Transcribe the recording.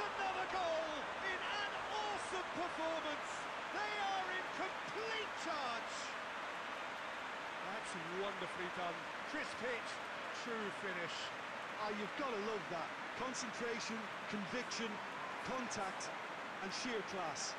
another goal in an awesome performance. They are in complete charge. That's wonderfully done. Crisp hit, true finish. Oh, you've got to love that. Concentration, conviction, contact, and sheer class.